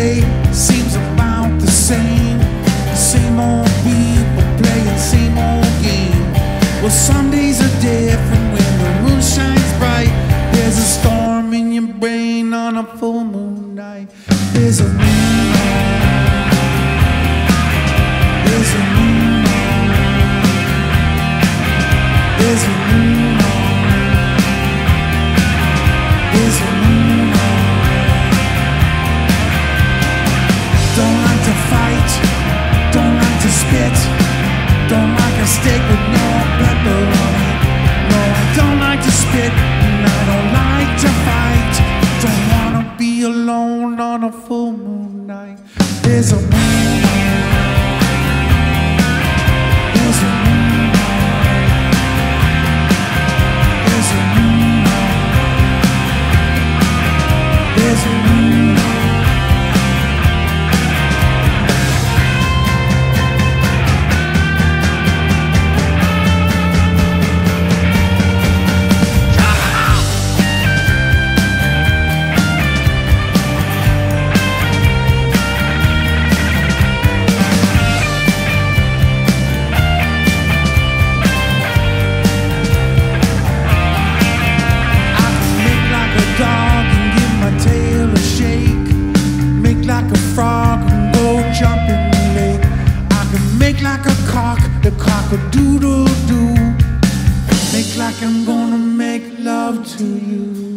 day seems about the same. Same old people playing same old game. Well, some days are different when the moon shines bright. There's a storm in your brain on a full moon night. There's a moon. There's a moon. There's a moon. There's a moon. Don't like to fight, don't like to spit, don't like a steak with no pepper on it. No, I don't like to spit, and I don't like to fight. Don't wanna be alone on a full moon night. There's a moon. Cock-a-doodle-doo, make like I'm gonna make love to you.